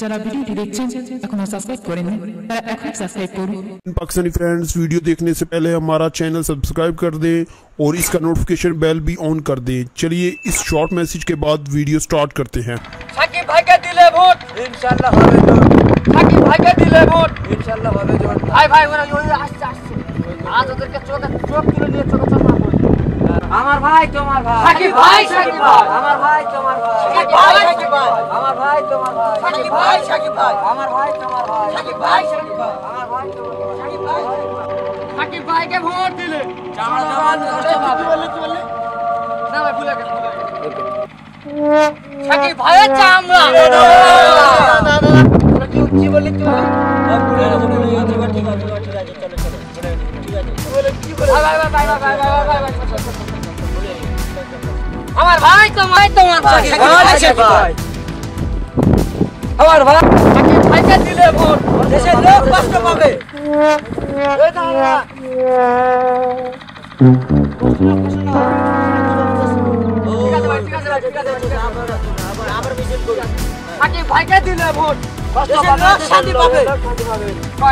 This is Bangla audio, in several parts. যারা ভিডিওটি দেখছেন এখনো সাবস্ক্রাইব করেননি তারা এখনই সাবস্ক্রাইব করুন। পাকিস্তানি फ्रेंड्स वीडियो देखने से पहले हमारा चैनल सब्सक्राइब कर दें और इसका नोटिफिकेशन बेल भी ऑन कर दें। चलिए इस शॉर्ट मैसेज के बाद वीडियो स्टार्ट करते हैं। সাকিব ভাইকে দিলে ভোট ইনশাআল্লাহ হবে জোর। সাকিব ভাইকে দিলে ভোট ইনশাআল্লাহ হবে জোর। ভাই ভাই ওরা আসছে আসছে আজ ওদেরকে চোখ তুলে নিয়ে চোখ চোখ মারবো। আমার ভাই তোমার ভাই সাকিব ভাই সাকিব ভাই আমার ভাই তোমার ভাই সাকিব ভাই আমার ভাই তোমার ভাই সাকিব ভাই সাকিব ভাই আমার ভাই তোমার ভাই সাকিব ভাই সাকিব ভাই আমার ভাই তোমার ভাই সাকিব ভাই সাকিব ভাইকে ভোট দিলে জামাত জামাত বলে বলে না ভাই ভুলে গেল সাকিব ভাই চামড়া দাদা দাদা কি বলে কি বলে পুরো জবাব ঠিক আছে চলো চলো ঠিক আছে বলে কি বলে ভাই ভাই ভাই ভাই ভাই ভাই আমার ভাই তোমার ভাই সাকিব ভাই আমার ভাই সাকিব ভাইকে দিলে ভোট দেশের লোক কষ্ট পাবে। এই দাঁড়া আবার মিছিল করুন। সাকিব ভাইকে দিলে ভোট দেশের লোক শান্তি পাবে।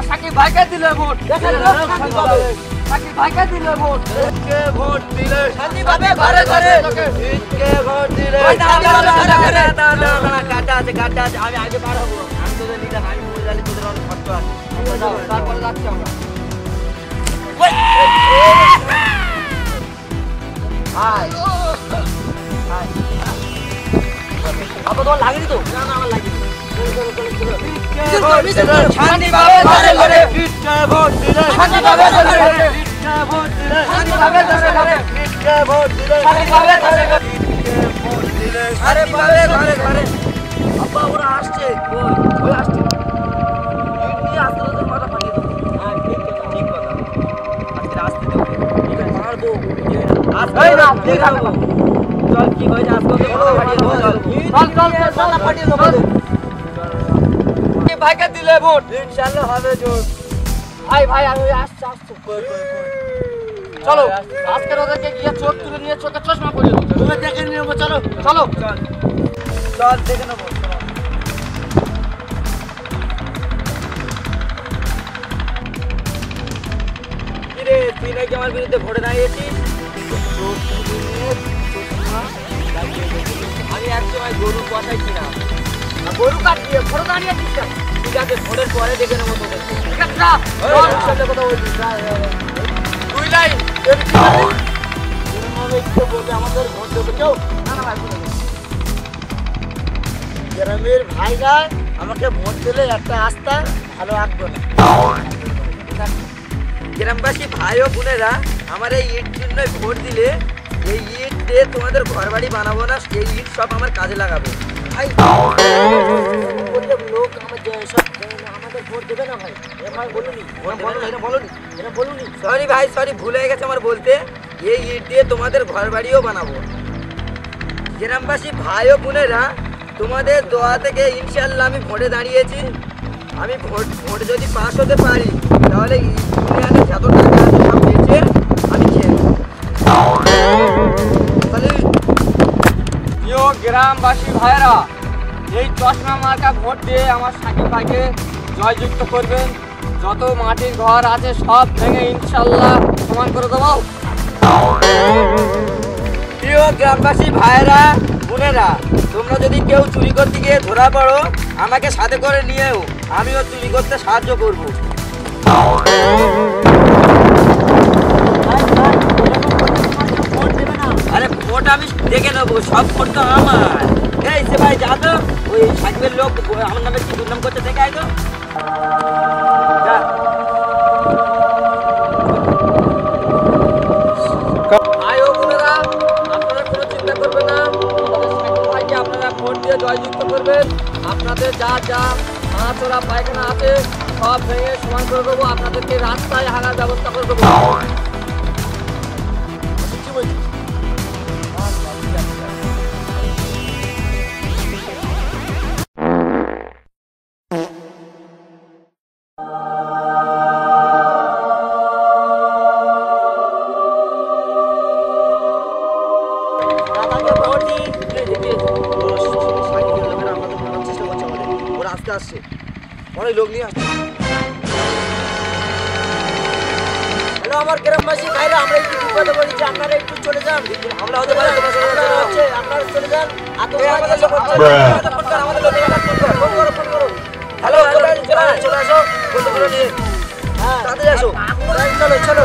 সাকিব ভাইকে দিলে ভোট দেশের লোক শান্তি পাবে। সাকিব ভাইকে দিলে ভোট কে ভোট দিলে শান্তি পাবে ঘরে ঘরে। কে ভোট দিলে কাটা আছে আমি আগে পার হব। আমি তো লিডা আমি বলে জানি তোদের অনেক কষ্ট আছে তারপর লাগছে আমরা হাই হাই আপাতত লাগেনি তো না না আমার লাগেনি। কে ভোট দিলে শান্তি পাবে ঘরে ঘরে। কে ভোট দিলে শান্তি পাবে ঘরে ঘরে। ভাইকে দিলে ভোট ইনশাআল্লাহ হবে জোর। ভাই ভাই আমি আসছি আসছি চলো আজকে ওদেরকে গিয়ে চোখ তুলে নিয়ে চোখে চশমা পরিয়ে দাও তুমি দেখে নিও। চলো চলো চল দেখে নেবো। কিরে তুই নাকি আমার বিরুদ্ধে ভোটে দাঁড়িয়েছিস। আমি এক সময় গরু বসাই কিনা গরু কাট দিয়ে ভোটে দাঁড়িয়েছিস। ঠিক আছে ভোটের পরে দেখে নেবো তোদের। ঠিক আছে সাথে কথা বলছিস তুই নাই আমাদের কেউ না না ভাই গ্রামের ভাইরা আমাকে ভোট দিলে একটা আস্থা ভালো আঁকবো না। গ্রামবাসী ভাই ও বোনেরা আমার এই ইট জন্যই ভোট দিলে এই ইট দিয়ে তোমাদের ঘর বাড়ি বানাবো না এই ইট সব আমার কাজে লাগাবো। ভাই লোক আমাদের ভোট দেবে না ভাই ভাই বলুনি বলুনি এটা বলুনি সরি ভাই সরি ভুল হয়ে গেছে আমার বলতে। এই ইট দিয়ে তোমাদের ঘর বাড়িও বানাবো। গ্রামবাসী ভাই ও বোনেরা তোমাদের দোয়া থেকে ইনশাআল্লাহ আমি ভোটে দাঁড়িয়েছি। আমি ভোট যদি পাস হতে পারি তাহলে যত টাকা আছে সব বেচের আমি খেয়ে নেবো। গ্রামবাসী ভাইরা এই চশমা মার্কা ভোট দিয়ে আমার সাকিব ভাইকে জয়যুক্ত করবেন। যত মাটির ঘর আছে সব ভেঙে ইনশাআল্লাহ সমান করে দেবো। প্রিয় গ্রামবাসী ভাইরা বোনেরা তোমরা যদি কেউ চুরি করতে গিয়ে ধরা পড়ো আমাকে সাথে করে নিয়েও আমিও চুরি করতে সাহায্য করবো। আরে ভোট আমি দেখে নেবো সব ভোট তো আমার। এই যে ভাই যা তো ওই সাকিবের লোক আমার নামে কি দুর্নাম করতে দেখে আয় তো। আপনাদের যা যা মাছরা পায়খানা আছে সব ভেঙে সমান করে দেবো। আপনাদেরকে রাস্তায় হারার ব্যবস্থা করে দেবো। আস্তে আসছে, অনেক লোক নিয়ে আসছে। আমার গ্রামবাসী ভাইরা, আমরা একটু বিপদে পড়েছি, আপনারা একটু চলে যান, হামলা হতে পারে, আপনারা চলে যান। হ্যালো, চলে আসো, তাড়াতাড়ি আসো, চলো চলো।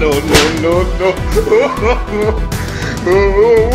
No, no, no, no.